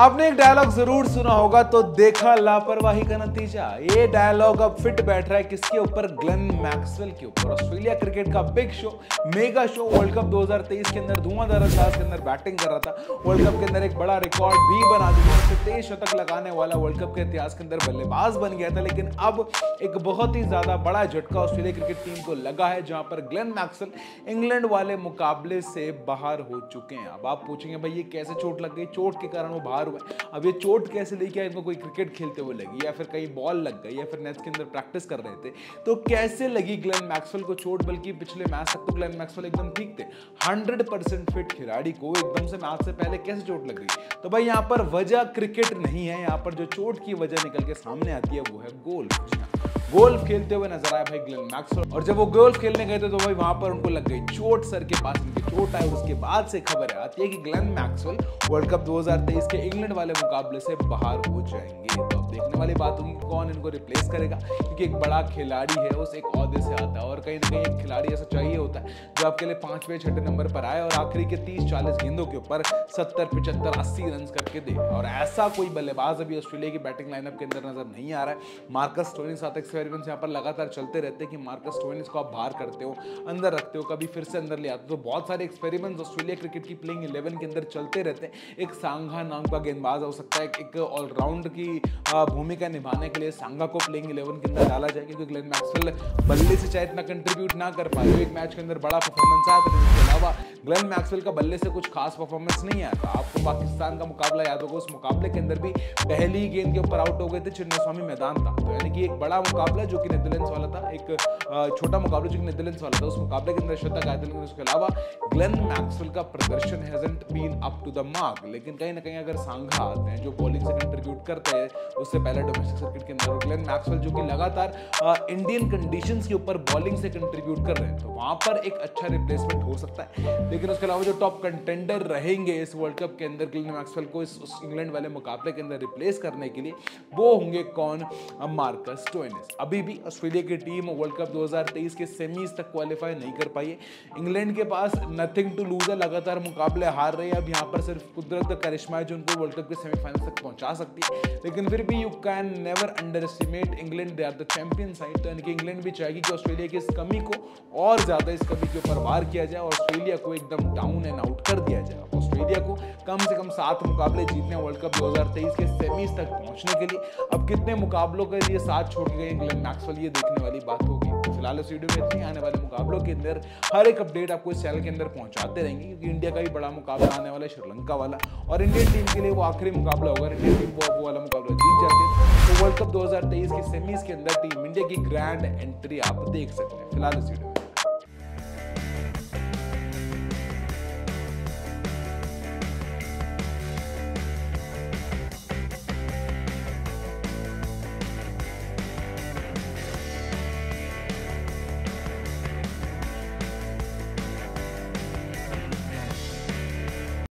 आपने एक डायलॉग जरूर सुना होगा, तो देखा लापरवाही का नतीजा। ये डायलॉग अब फिट बैठ रहा है किसके ऊपर? ग्लेन मैक्सवेल के ऊपर। ऑस्ट्रेलिया क्रिकेट का big show, mega show world cup 2023 के अंदर धुआंधार अंदाज के अंदर बैटिंग कर रहा था। वर्ल्ड कप के अंदर एक बड़ा रिकॉर्ड भी बना दिया, 23 शतक लगाने वाला वर्ल्ड कप के इतिहास के अंदर बल्लेबाज बन गया था। लेकिन अब एक बहुत ही ज्यादा बड़ा झटका ऑस्ट्रेलिया क्रिकेट टीम को लगा है, जहां पर ग्लेन मैक्सवेल इंग्लैंड वाले मुकाबले से बाहर हो चुके हैं। अब आप पूछेंगे भाई ये कैसे चोट लग गई, चोट के कारण वो बाहर हुए। अब ये चोट कैसे लेके आए? इनको कोई क्रिकेट खेलते हुए लगी, या फिर कहीं बॉल लग गई, या फिर नेट्स के अंदर प्रैक्टिस कर रहे थे? तो कैसे लगी ग्लेन मैक्सवेल को चोट? बल्कि पिछले मैच तक तो ग्लेन मैक्सवेल एकदम ठीक थे, 100% फिट खिलाड़ी को एकदम से मैच से पहले कैसे चोट लग गई? तो भाई यहाँ पर वजह क्रिकेट नहीं है, यहाँ पर जो चोट की वजह निकल के सामने आती है वो है गोल्फ। गोल्फ खेलते हुए नजर आया भाई ग्लेन मैक्सवेल, और जब वो गोल्फ खेलने गए थे तो भाई वहां पर उनको लग गई चोट, सर के पास उनकी चोट आई। उसके बाद से खबर आती है कि ग्लेन मैक्सवेल वर्ल्ड कप 2023 के इंग्लैंड वाले मुकाबले से बाहर हो जाएंगे। तो अब देखने वाली बात होगी कौन इनको रिप्लेस करेगा, क्योंकि एक बड़ा खिलाड़ी है, उस एक औहदे से आता है, और कहीं ना कहीं एक खिलाड़ी ऐसा चाहिए होता है जो आपके लिए 5वें 6ठे नंबर पर आए और आखिरी के 30-40 गेंदों के ऊपर 70-75-80 रन करके दे। और ऐसा कोई बल्लेबाज अभी ऑस्ट्रेलिया की बैटिंग लाइनअप के अंदर नजर नहीं आ रहा है। मार्कस स्टोइनिस आता है, यहाँ पर लगातार चलते रहते हैं कि मार्कस स्टोइनिस को आप बाहर करते हो, अंदर रखते हो, कभी फिर से अंदर ले आते हो। तो बहुत सारे एक्सपेरिमेंट्स ऑस्ट्रेलिया क्रिकेट की प्लेइंग 11 के अंदर चलते रहते हैं। एक सांघा नाम का गेंदबाज हो सकता है, एक ऑलराउंड की भूमिका निभाने के लिए सांघा को प्लेइंग 11 के अंदर डाला जाए, क्योंकि ग्लेन मैक्सवेल बल्ले से चाहे इतना कंट्रीब्यूट ना कर पाए। एक मैच के अंदर बड़ा परफॉर्मेंस आया, लेकिन उसके अलावा ग्लेन मैक्सवेल का बल्ले से कुछ खास परफॉर्मेंस नहीं आया था। आपको पाकिस्तान का मुकाबला याद होगा, उस मुकाबले के अंदर भी पहली गेंद के ऊपर आउट हो गए थे, चिन्नास्वामी मैदान था। तो यानी कि एक बड़ा मुकाबला जो कि नेदरलैंड्स वाला था, एक छोटा मुकाबला जो कि नेदरलैंड्स वाला था, उस मुकाबले के अंदर शतक आए थे। लेकिन उसके अलावा ग्लेन मैक्सवेल का प्रदर्शन hasn't been up to the mark. लेकिन कहीं ना कहीं अगर सांघा आते हैं जो बॉलिंग से कंट्रीब्यूट करते हैं, उससे पहले डोमेस्टिक सर्किट के अंदर ग्लेन मैक्सवेल जो कि लगातार इंडियन कंडीशंस के ऊपर बॉलिंग से कंट्रीब्यूट कर रहे हैं, तो वहां पर एक अच्छा रिप्लेसमेंट हो सकता है। लेकिन उसके अलावा जो टॉप कंटेंडर रहेंगे इस वर्ल्ड कप के अंदर ग्लेन मैक्सवेल को इस इंग्लैंड वाले मुकाबले के अंदर रिप्लेस करने के लिए, वो होंगे कौन? Marcus Stoinis. अभी भी ऑस्ट्रेलिया की टीम वर्ल्ड कप 2023 के सेमीज तक क्वालिफाई नहीं कर पाई है। इंग्लैंड के पास नथिंग टू लूज है, लगातार मुकाबले हार रहे हैं। अब यहाँ पर सिर्फ कुदरत का करिश्मा है जो उनको वर्ल्ड कप के सेमीफाइनल तक पहुंचा सकती है। लेकिन फिर भी you can never underestimate England, they are the champion side. तो यानी कि इंग्लैंड भी चाहेगी कि ऑस्ट्रेलिया की इस कमी को और ज़्यादा, इस कमी के ऊपर वार किया जाए और ऑस्ट्रेलिया को एकदम डाउन एंड आउट कर दिया जाए। ऑस्ट्रेलिया को कम से कम 7 मुकाबले जीतने वर्ल्ड कप 2023 के सेमीज तक पहुंचने के लिए। अब कितने मुकाबलों के लिए 7 छोड़ गए ग्लेन मैक्सवेल, ये देखने वाली बात होगी। फिलहाल इस वीडियो में इतनी, आने वाले मुकाबलों के अंदर हर एक अपडेट आपको इस चैनल के अंदर पहुंचाते रहेंगे, क्योंकि इंडिया का भी बड़ा मुकाबला आने वाला है, श्रीलंका वाला, और इंडियन टीम के लिए वो आखिरी मुकाबला होगा। इंडियन टीम वो वाला मुकाबला जीत जाती है तो वर्ल्ड कप 2023 के सेमीज के अंदर टीम इंडिया की ग्रैंड एंट्री आप देख सकते हैं। फिलहाल इस वीडियो